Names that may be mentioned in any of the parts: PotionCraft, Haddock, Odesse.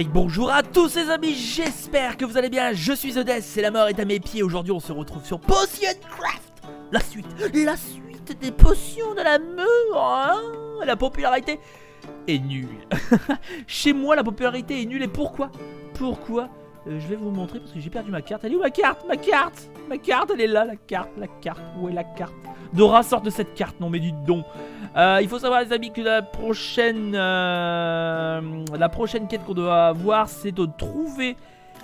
Hey, bonjour à tous les amis, j'espère que vous allez bien, je suis Odesse, c'est la mort est à mes pieds. Aujourd'hui on se retrouve sur PotionCraft, la suite des potions de la mort, hein. La popularité est nulle. Chez moi la popularité est nulle, et pourquoi je vais vous montrer, parce que j'ai perdu ma carte. Elle est où ma carte? Ma carte, elle est là, la carte, où est la carte? Dora, sort de cette carte, non mais dites donc. Il faut savoir les amis que la prochaine quête qu'on doit avoir, c'est de trouver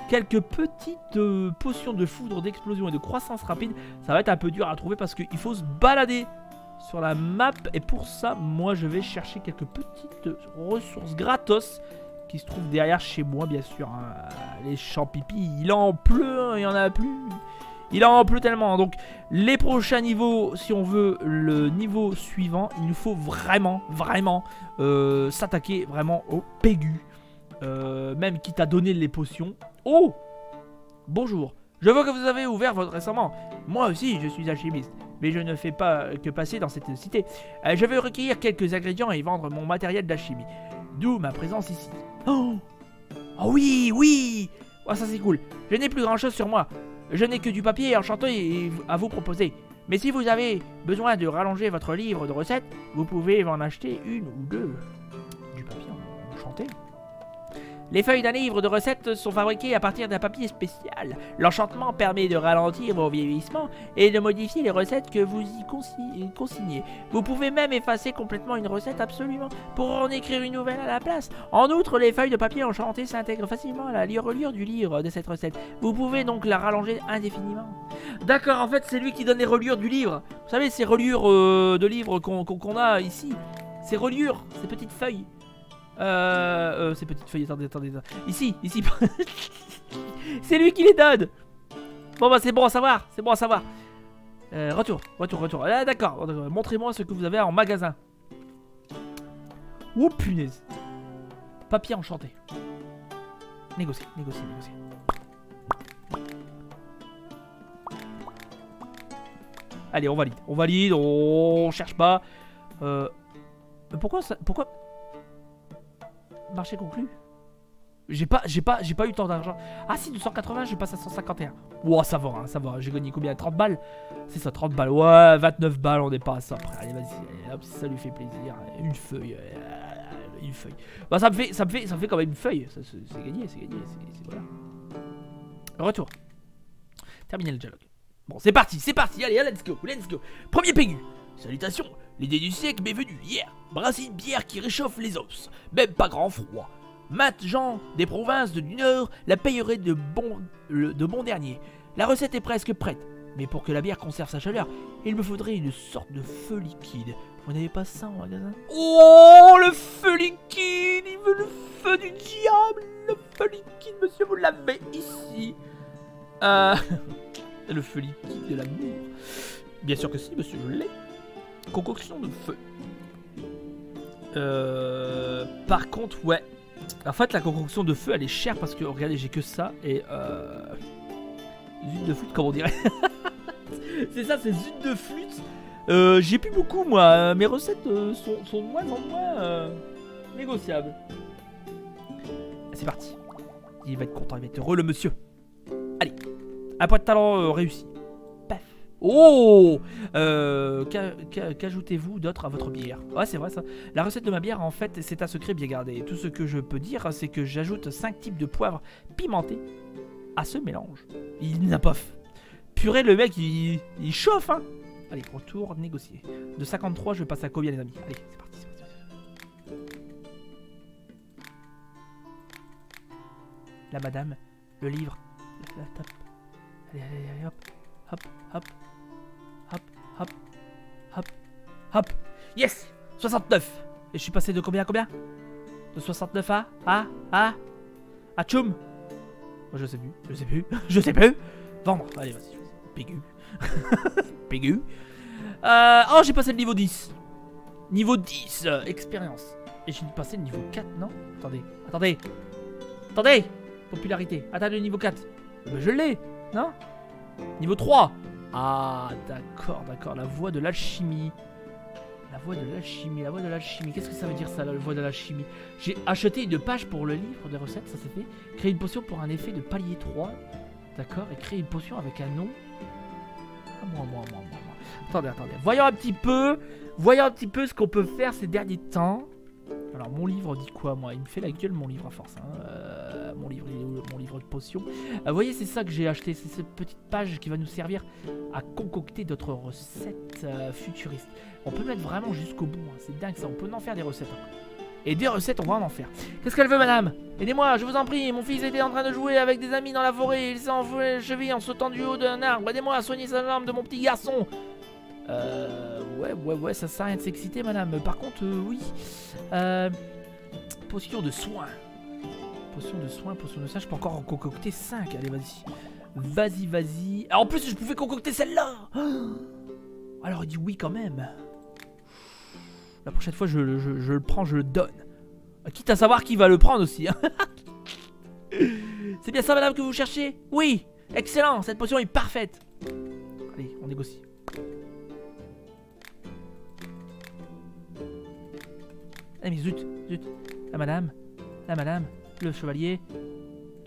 quelques petites potions de foudre, d'explosion et de croissance rapide. Ça va être un peu dur à trouver parce qu'il faut se balader sur la map, et pour ça moi je vais chercher quelques petites ressources gratos qui se trouvent derrière chez moi, bien sûr, hein. Les champs pipi, il en pleut, il y en a plus. Il en pleut tellement. Donc les prochains niveaux, si on veut le niveau suivant, il nous faut vraiment s'attaquer vraiment au pégu, même quitte à donner les potions. Oh, bonjour, je vois que vous avez ouvert votre récemment. Moi aussi je suis alchimiste, mais je ne fais pas que passer dans cette cité. Je vais recueillir quelques ingrédients et vendre mon matériel d'alchimie, d'où ma présence ici. Oh oui, oh, ça c'est cool. Je n'ai plus grand chose sur moi. Je n'ai que du papier enchanté à vous proposer. Mais si vous avez besoin de rallonger votre livre de recettes, vous pouvez en acheter une ou deux. Du papier enchanté. Les feuilles d'un livre de recettes sont fabriquées à partir d'un papier spécial. L'enchantement permet de ralentir vos vieillissements et de modifier les recettes que vous y consignez. Vous pouvez même effacer complètement une recette absolument pour en écrire une nouvelle à la place. En outre, les feuilles de papier enchantées s'intègrent facilement à la reliure du livre de cette recette. Vous pouvez donc la rallonger indéfiniment. D'accord, en fait c'est lui qui donne les reliures du livre. Vous savez, ces reliures de livres qu'on a ici. Ces reliures, ces petites feuilles. Ces petites feuilles, attendez. Ici. C'est lui qui les donne. Bon bah c'est bon à savoir. Retour. Ah, d'accord, montrez-moi ce que vous avez en magasin. Oh punaise. Papier enchanté. Négocier. Allez, on valide, on cherche pas. Pourquoi marché conclu. J'ai pas eu tant d'argent. Ah si, 280, je passe à 151. Ouah, wow, ça va, j'ai gagné combien? 30 balles. C'est ça, 30 balles. Ouais, 29 balles, on n'est pas à ça. Allez, vas-y, hop, ça lui fait plaisir. Une feuille. Bah ça me fait quand même une feuille. C'est gagné, voilà. Retour. Terminer le dialogue. Bon, c'est parti. Allez, let's go. Premier pégu. Salutations. L'idée du siècle m'est venue hier. Brasser une bière qui réchauffe les os, même pas grand froid. Mat gens des provinces du Nord la payeraient de bon dernier. La recette est presque prête, mais pour que la bière conserve sa chaleur, il me faudrait une sorte de feu liquide. Vous n'avez pas ça en magasin? Oh, le feu liquide! Il veut le feu du diable! Le feu liquide, monsieur, vous l'avez ici. Le feu liquide de l'amour. Bien sûr que si, monsieur, je l'ai. Concoction de feu. Par contre, ouais. En fait, la concoction de feu, elle est chère parce que, regardez, j'ai que ça et zut de flûte, comme on dirait. C'est ça, c'est zut de flûte. J'ai plus beaucoup, moi. Mes recettes sont de moins en moins négociables. C'est parti. Il va être content, il va être heureux, le monsieur. Allez, un point de talent réussi. Oh, qu'ajoutez-vous d'autre à votre bière? Ouais, c'est vrai ça. La recette de ma bière, en fait, c'est un secret bien gardé. Tout ce que je peux dire, c'est que j'ajoute 5 types de poivres pimentés à ce mélange. Il n'a pas fait. Purée, le mec, il chauffe, hein. Allez, retour, négocier. De 53, je passe à combien, les amis? Allez, c'est parti. La madame, le livre, la tape. Allez, hop. Yes, 69. Et je suis passé de combien? De 69 à tchoum. Moi je sais plus. Vendre. Allez, vas-y. Pégu. Oh, j'ai passé le niveau 10. Niveau 10, expérience. Et j'ai passé le niveau 4, non? Attendez. Popularité. Attendez, le niveau 4. Ben, je l'ai, non? Niveau 3. Ah, d'accord, la voie de l'alchimie. La voie de l'alchimie, la voie de l'alchimie. Qu'est-ce que ça veut dire ça, la voie de l'alchimie? J'ai acheté une page pour le livre des recettes, ça s'est fait. Créer une potion pour un effet de palier 3. D'accord, et créer une potion avec un nom. Ah, moi. Attendez, Voyons un petit peu. Voyons un petit peu ce qu'on peut faire ces derniers temps. Alors mon livre dit quoi moi? Il me fait la gueule mon livre à force hein. Mon livre, il est où, mon livre de potions? Vous voyez, c'est ça que j'ai acheté, c'est cette petite page qui va nous servir à concocter d'autres recettes futuristes. On peut mettre vraiment jusqu'au bout hein. C'est dingue ça, on peut en faire des recettes hein. Et des recettes on va en faire. Qu'est-ce qu'elle veut madame? Aidez-moi je vous en prie, mon fils était en train de jouer avec des amis dans la forêt. Il s'est envolé les chevilles en sautant du haut d'un arbre. Aidez-moi à soigner sa jambe de mon petit garçon. Ouais, ça sert à rien de s'exciter, madame. Par contre, oui. Potion de soin. Potion de soin. Je peux encore en concocter 5. Allez, vas-y. Ah, en plus, je pouvais concocter celle-là. Alors, il dit oui quand même. La prochaine fois, je le prends, je le donne. Quitte à savoir qui va le prendre aussi. Hein. C'est bien ça, madame, que vous cherchez? Oui. Excellent. Cette potion est parfaite. Allez, on négocie. Ah mais zut, la madame, le chevalier,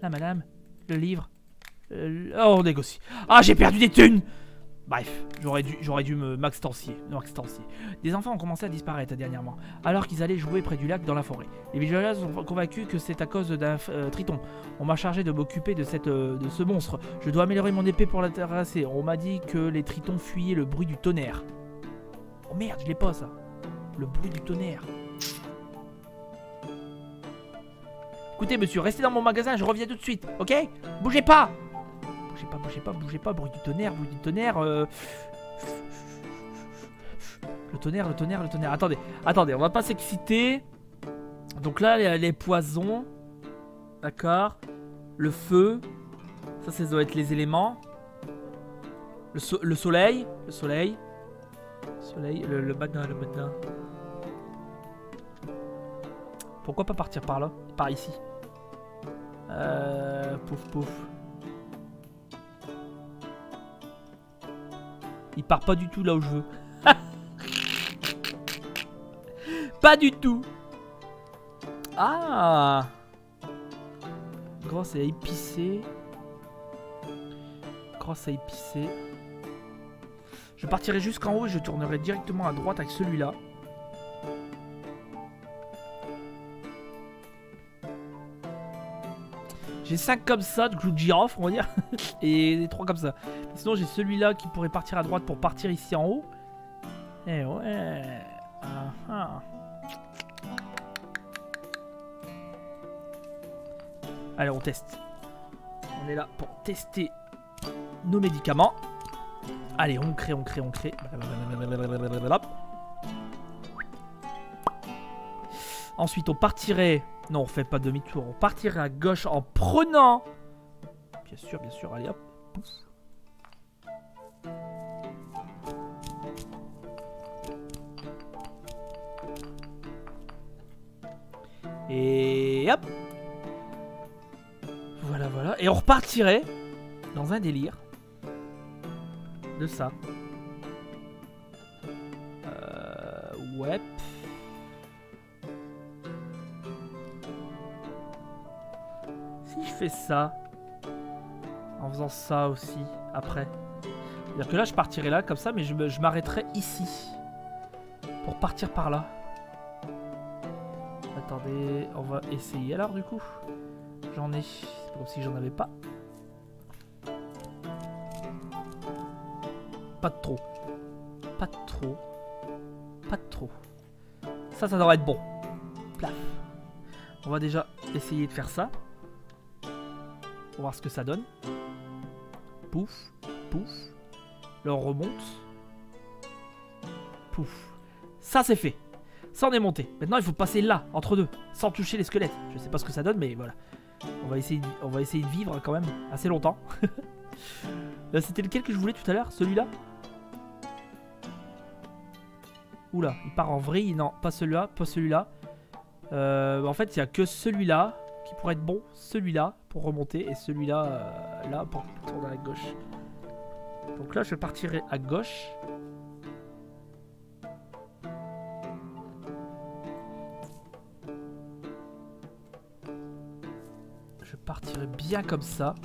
la madame, le livre, oh on négocie. Ah j'ai perdu des thunes. Bref, j'aurais dû me m'extensier. Des enfants ont commencé à disparaître dernièrement, alors qu'ils allaient jouer près du lac dans la forêt. Les villageois sont convaincus que c'est à cause d'un triton. On m'a chargé de m'occuper de ce monstre. Je dois améliorer mon épée pour la terrasser. On m'a dit que les tritons fuyaient le bruit du tonnerre. Oh merde, je l'ai pas ça. Le bruit du tonnerre. Écoutez monsieur, restez dans mon magasin, je reviens tout de suite, ok? Bougez pas! Bougez pas, bruit du tonnerre, Le tonnerre. Attendez, on va pas s'exciter. Donc là, les poisons. D'accord. Le feu. Ça doit être les éléments. Le soleil. Le matin, Pourquoi pas partir par là? Par ici. Pouf. Il part pas du tout là où je veux. Pas du tout. Ah. Grosse et épicée. Je partirai jusqu'en haut et je tournerai directement à droite avec celui-là. J'ai 5 comme ça, de clous de girofle on va dire, et 3 comme ça. Sinon j'ai celui-là qui pourrait partir à droite pour partir ici en haut. Et ouais. Allez on teste. On est là pour tester nos médicaments. Allez on crée. Ensuite on partirait... Non, on fait pas demi-tour, on partirait à gauche en prenant. Bien sûr, allez hop. Et hop. Voilà. Et on repartirait dans un délire de ça. Ouais. Fais ça en faisant ça aussi après, c'est-à-dire que là je partirai là comme ça, mais je m'arrêterai ici pour partir par là. Attendez, on va essayer alors du coup. J'en ai, c'est comme si j'en avais pas. Pas de trop. Ça devrait être bon. Plaf. On va déjà essayer de faire ça. On va voir ce que ça donne. Pouf. Là on remonte. Pouf. Ça c'est fait. Ça on est monté. Maintenant il faut passer là, entre deux, sans toucher les squelettes. Je sais pas ce que ça donne mais voilà. On va essayer de vivre quand même assez longtemps. Là c'était lequel que je voulais tout à l'heure? Celui-là? Oula, il part en vrille. Non, pas celui-là, pas celui-là. En fait il n'y a que celui-là qui pourrait être bon, celui-là pour remonter et celui-là là pour tourner à gauche. Donc là je partirai à gauche. partirait bien comme ça.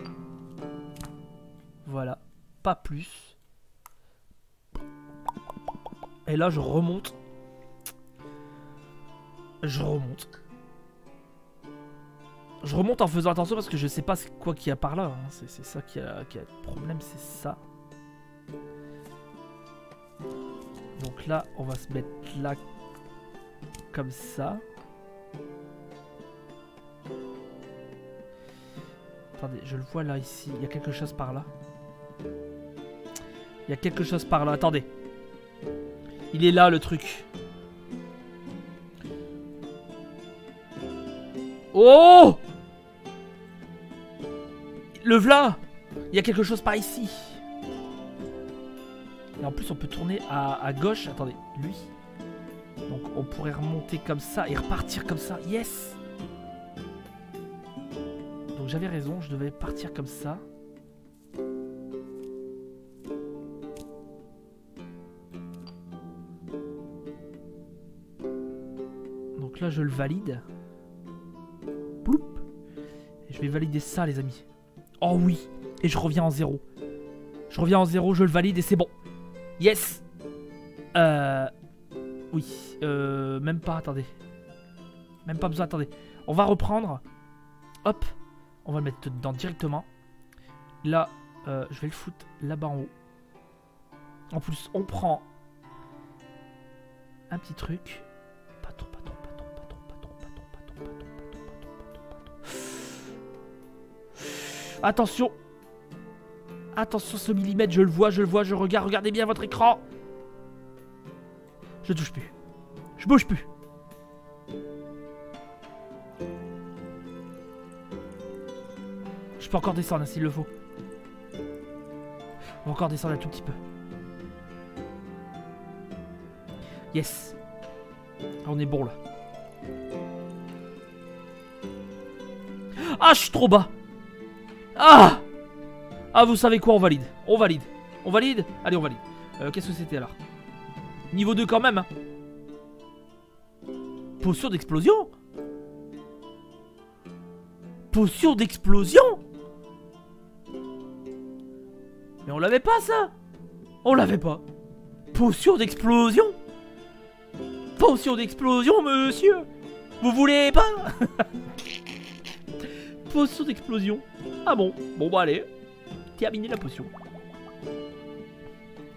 Voilà, pas plus. Et là, je remonte. Je remonte. Je remonte en faisant attention parce que je sais pas quoi qu'il y a par là. Hein. C'est ça qui a le problème, c'est ça. Donc là, on va se mettre là comme ça. Attendez, je le vois là, ici. Il y a quelque chose par là. Il y a quelque chose par là. Attendez. Il est là, le truc. Oh! Le v'là! Il y a quelque chose par ici. Et en plus, on peut tourner à gauche. Attendez, lui. Donc, on pourrait remonter comme ça et repartir comme ça. Yes! Donc, j'avais raison. Je devais partir comme ça. Donc là, je le valide. Ploup. Et je vais valider ça, les amis. Oh oui! Et je reviens en zéro. Je reviens en zéro, je le valide et c'est bon. Yes. Oui. Même pas, attendez. Même pas besoin, attendez. On va reprendre. Hop. On va le mettre dedans directement. Là, je vais le foutre là-bas en haut. En plus, on prend un petit truc. Attention. Attention, ce millimètre, je le vois, je regarde, regardez bien votre écran. Je touche plus. Je bouge plus. Je peux encore descendre, hein, s'il le faut. On va encore descendre un tout petit peu. Yes. On est bon, là. Ah, je suis trop bas. Ah! Ah, vous savez quoi, on valide. On valide. On valide. Allez, on valide. Qu'est-ce que c'était alors? Niveau 2 quand même. Hein. Potion d'explosion. Potion d'explosion. Mais on l'avait pas, ça. On l'avait pas. Potion d'explosion. Potion d'explosion, monsieur. Vous voulez pas? Potion d'explosion. Ah bon. Bon, bah allez. Terminer la potion.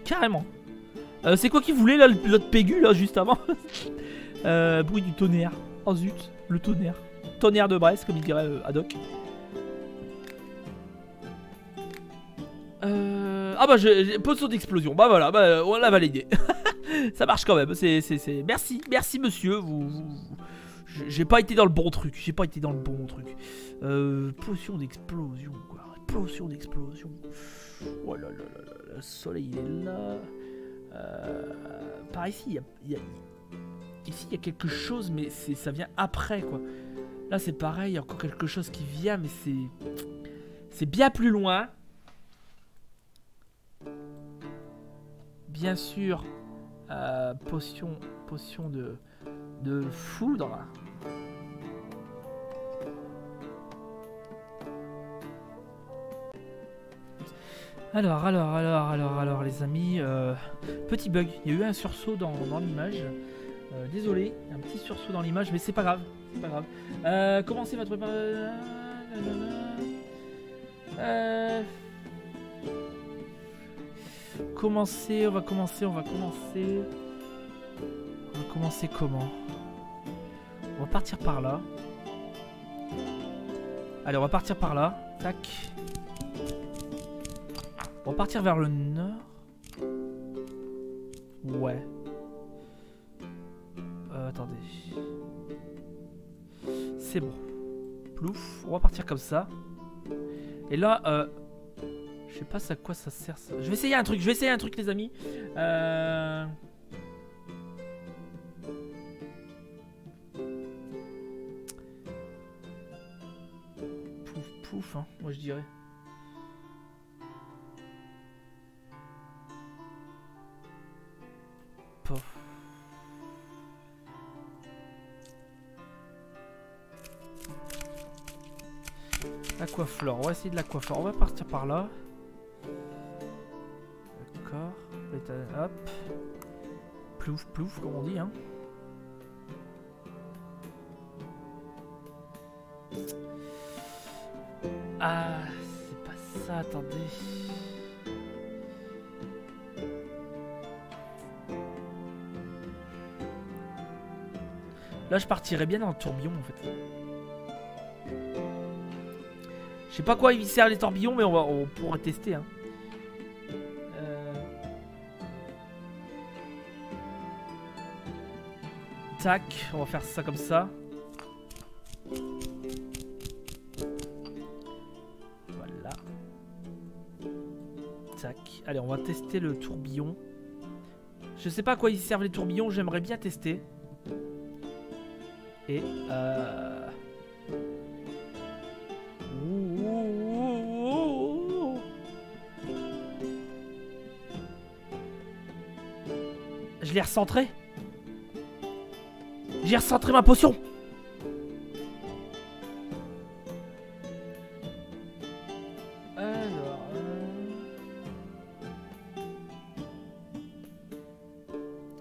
Carrément. C'est quoi qu'il voulait là, l'autre pégu là juste avant? Bruit du tonnerre. Oh zut, le tonnerre. Tonnerre de Brest, comme il dirait Haddock. Ah bah j'ai potion d'explosion. Bah voilà, bah, on l'a validé. Ça marche quand même. C'est... Merci, merci monsieur. J'ai pas été dans le bon truc. J'ai pas été dans le bon truc. Potion d'explosion quoi. Potion d'explosion. Oh là là là là, le soleil il est là. Par ici, il y a quelque chose, mais ça vient après quoi. Là c'est pareil, il y a encore quelque chose qui vient, mais c'est bien plus loin. Bien sûr, potion de foudre. Alors les amis, petit bug, il y a eu un sursaut dans l'image, désolé, un petit sursaut dans l'image, mais c'est pas grave, c'est pas grave. Commencez votre... Commencez, on va commencer comment? On va partir par là. Allez, on va partir par là, tac. On va partir vers le nord. Ouais. Attendez. C'est bon. Plouf. On va partir comme ça. Et là, je sais pas à quoi ça sert ça. Je vais essayer un truc. Les amis. Pouf pouf. Hein, moi je dirais. l'aquaflore. On va essayer de l'aquaflore. On va partir par là. D'accord. Hop. Plouf, plouf, comme on dit. Hein. Ah, c'est pas ça, attendez. Là, je partirais bien dans le tourbillon, en fait. Je sais pas quoi il sert les tourbillons, mais on pourra tester. Hein. Tac, on va faire ça comme ça. Voilà. Tac. Allez, on va tester le tourbillon. Je sais pas à quoi ils servent les tourbillons, j'aimerais bien tester. Et je l'ai recentré. J'ai recentré ma potion. Alors...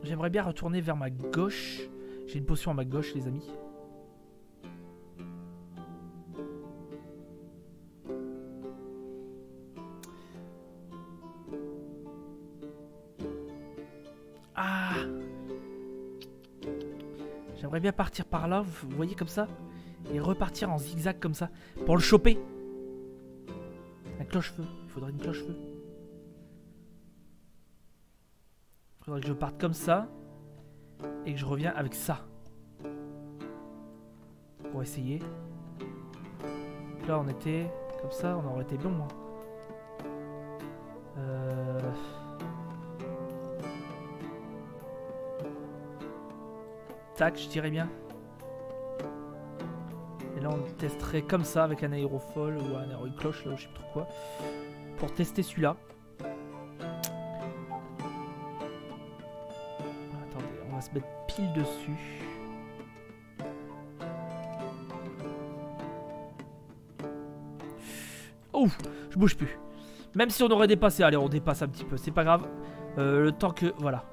J'aimerais bien retourner vers ma gauche. J'ai une potion à ma gauche, les amis. Ah! J'aimerais bien partir par là, vous voyez comme ça? Et repartir en zigzag comme ça, pour le choper. Un cloche-feu, il faudrait une cloche-feu. Il faudrait que je parte comme ça. Et que je reviens avec ça. On va essayer. Donc là on était comme ça, on aurait été bon. Hein. Tac, je tirais bien. Et là on testerait comme ça avec un aérofol ou un aéro cloche, là je sais plus trop quoi. Pour tester celui-là. Se mettre pile dessus. Oh, je bouge plus. Même si on aurait dépassé, allez, on dépasse un petit peu, c'est pas grave. Le temps que voilà.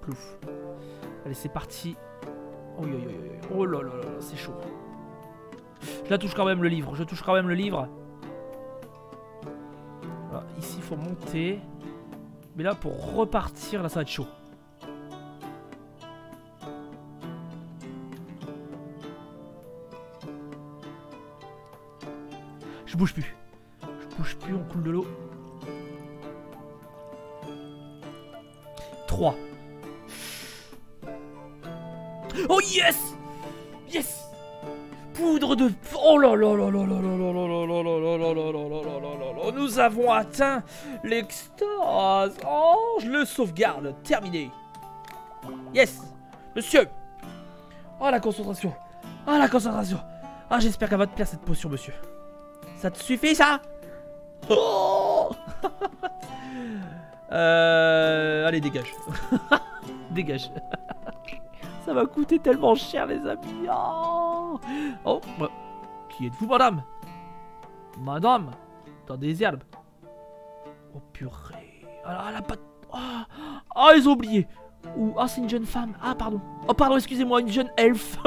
Plouf. Allez, c'est parti. Oh, oh, oh, oh, oh là là là, c'est chaud. Je la touche quand même le livre. Je touche quand même le livre. Voilà, ici, il faut monter. Mais là, pour repartir, là, ça va être chaud. Je bouge plus. Je bouge plus, on coule de l'eau. 3. Oh yes! Yes! Poudre de... Oh là là là là là là là là là là. Nous avons atteint l'extase. Oh, je le sauvegarde. Terminé. Yes! Monsieur! Oh la concentration. Ah la concentration. Ah j'espère qu'elle va te plaire cette potion, monsieur. Ça te suffit ça? Oh allez dégage. Dégage. Ça m'a coûté tellement cher les amis. Oh, oh. Qui êtes-vous madame? Madame? Dans des herbes. Oh purée. Ah la patte. Ah oh, ils ont oublié. Ou ah oh, c'est une jeune femme. Ah pardon. Oh pardon excusez-moi, une jeune elfe.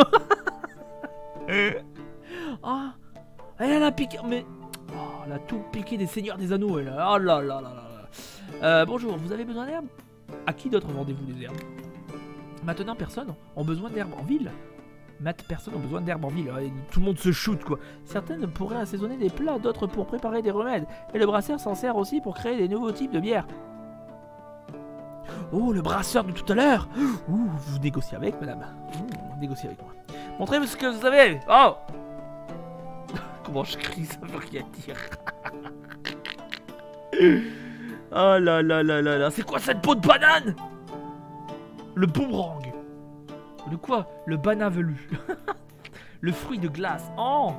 Ah. Elle a piqué, mais... Oh, elle a tout piqué des seigneurs des anneaux, elle. Oh là là là là. Bonjour, vous avez besoin d'herbes? À qui d'autre vendez-vous des herbes? Maintenant, personne a besoin d'herbes en ville. Maintenant, personne a besoin d'herbes en ville. Tout le monde se shoot, quoi. Certaines pourraient assaisonner des plats, d'autres pour préparer des remèdes. Et le brasseur s'en sert aussi pour créer des nouveaux types de bières. Oh, le brasseur de tout à l'heure. Ouh, vous négociez avec, madame. Négociez avec moi. Montrez-moi ce que vous avez. Oh. Comment je crie, ça veut rien dire. Oh là là là là là. C'est quoi cette peau de banane? Le boomerang. Le quoi? Le banane velu. Le fruit de glace. Oh.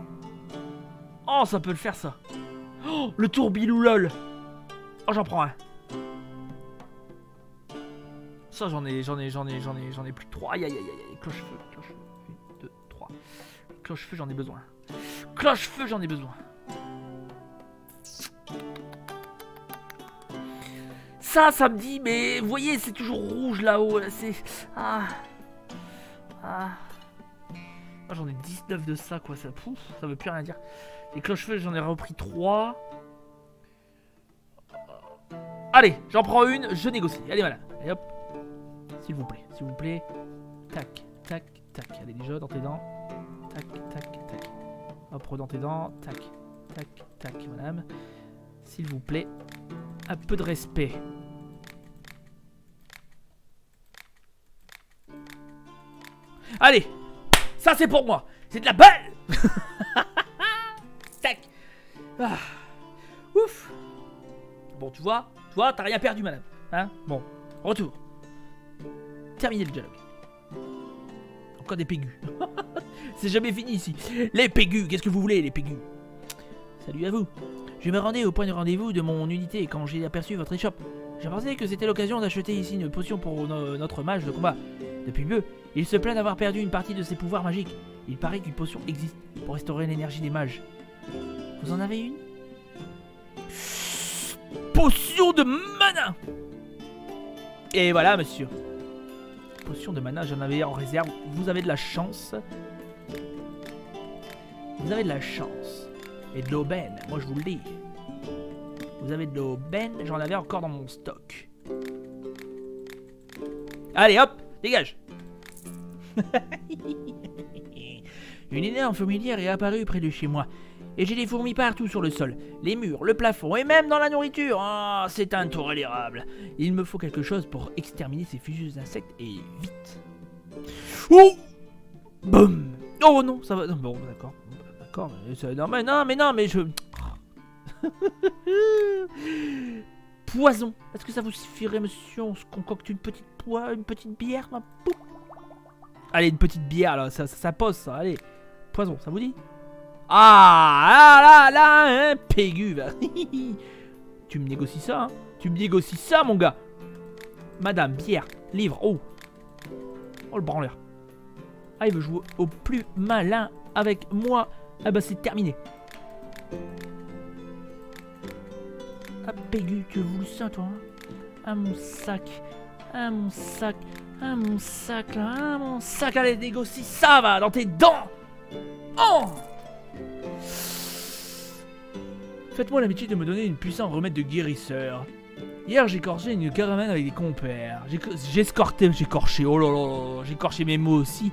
Oh, ça peut le faire, ça. Oh, le tourbilou lol. Oh, j'en prends un. Ça, j'en ai plus de 3. Aïe, aïe, aïe, aïe. Cloche-feu, cloche-feu. 1, 2, 3. Cloche-feu, j'en ai besoin. Cloche-feu, j'en ai besoin. Ça me dit, mais vous voyez, c'est toujours rouge là-haut. Là, c'est. Ah, j'en ai 19 de ça, quoi. Ça, pouf, ça veut plus rien dire. Les cloches-feu, j'en ai repris 3. Allez, j'en prends une, je négocie. Allez, voilà. Allez, hop. S'il vous plaît, s'il vous plaît. Tac, tac, tac. Allez, déjà, dans tes dents. Tac, tac, tac. Hop, redans tes dents. Tac, tac, tac, madame. S'il vous plaît, un peu de respect. Allez, ça c'est pour moi. C'est de la balle. Tac. Ah. Ouf. Bon, tu vois, toi, t'as rien perdu, madame. Hein? Bon, retour. Terminé le dialogue. Encore des pégus. C'est jamais fini ici. Les pégus, qu'est-ce que vous voulez, les pégus? Salut à vous. Je me rendais au point de rendez-vous de mon unité quand j'ai aperçu votre échoppe. J'ai pensé que c'était l'occasion d'acheter ici une potion pour notre mage de combat. Depuis peu, il se plaint d'avoir perdu une partie de ses pouvoirs magiques. Il paraît qu'une potion existe pour restaurer l'énergie des mages. Vous en avez une? Potion de mana! Et voilà, monsieur. Potion de mana, j'en avais en réserve. Vous avez de la chance. Vous avez de la chance. Et de l'aubaine, moi je vous le dis. Vous avez de l'aubaine, j'en avais encore dans mon stock. Allez hop, dégage. Une énorme fourmilière est apparue près de chez moi. Et j'ai des fourmis partout sur le sol, les murs, le plafond et même dans la nourriture. Ah, c'est intolérable. Il me faut quelque chose pour exterminer ces fugitifs insectes et vite. Oh boum. Oh non, ça va. Bon, d'accord. Non mais je... Poison. Est-ce que ça vous suffirait, monsieur? On se concocte une petite bière là. Pouf. Allez, une petite bière là, ça pose ça, allez. Poison, ça vous dit? Ah là, hein, pégu. Tu me négocies ça, hein? Tu me négocies ça, mon gars. Madame, bière, livre, oh. Oh, le branleur. Ah, il veut jouer au plus malin avec moi. Ah bah c'est terminé. Ah Pégu, tu as voulu ça toi hein? Ah mon sac. Ah mon sac. Ah mon sac là. Ah mon sac. Allez négocie ça va dans tes dents. Oh. Faites-moi l'habitude de me donner une puissante remède de guérisseur. Hier j'écorchais une caravane avec des compères. J'écorchais. Oh là là. J'écorchais mes mots aussi.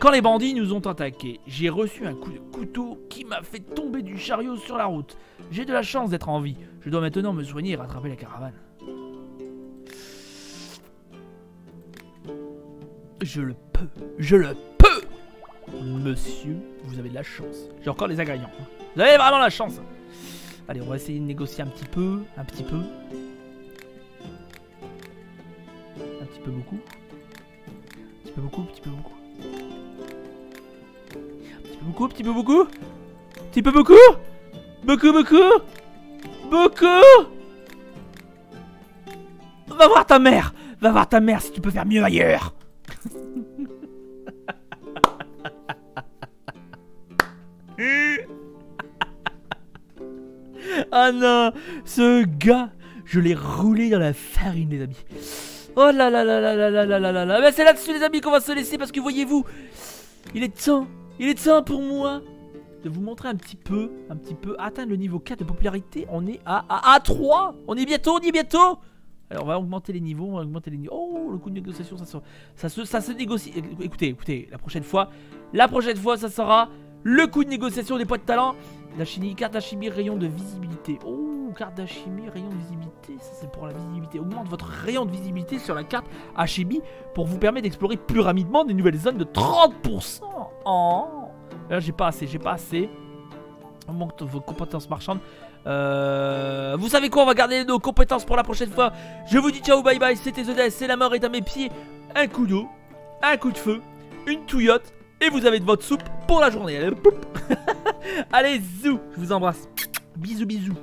Quand les bandits nous ont attaqués, j'ai reçu un coup de couteau qui m'a fait tomber du chariot sur la route. J'ai de la chance d'être en vie. Je dois maintenant me soigner et rattraper la caravane. Je le peux. Monsieur, vous avez de la chance. J'ai encore les agréments. Vous avez vraiment la chance. Allez, on va essayer de négocier un petit peu. Un petit peu beaucoup. Petit peu beaucoup. Va voir ta mère si tu peux faire mieux ailleurs. Ah non, ce gars, je l'ai roulé dans la farine, les amis. Oh là là là là là là là là là là. Mais c'est là-dessus, les amis, qu'on va se laisser parce que voyez-vous, il est temps pour moi de vous montrer un petit peu, atteindre le niveau 4 de popularité. On est à 3. On y est bientôt. Alors on va augmenter les niveaux, Oh, le coût de négociation, ça se négocie. Écoutez, la prochaine fois, ça sera le coût de négociation des poids de talent. D'alchimie, carte d'alchimie, rayon de visibilité. Oh, carte d'alchimie, rayon de visibilité, ça c'est pour la visibilité. Augmente votre rayon de visibilité sur la carte alchimie pour vous permettre d'explorer plus rapidement des nouvelles zones de 30%. Oh, là j'ai pas assez. On manque vos compétences marchandes. Vous savez quoi, on va garder nos compétences pour la prochaine fois. Je vous dis ciao, bye bye, c'était Odesse, c'est la mort est à mes pieds. Un coup d'eau, un coup de feu, une touillotte. Et vous avez de votre soupe pour la journée. Allez, zou, je vous embrasse. Bisous, bisous.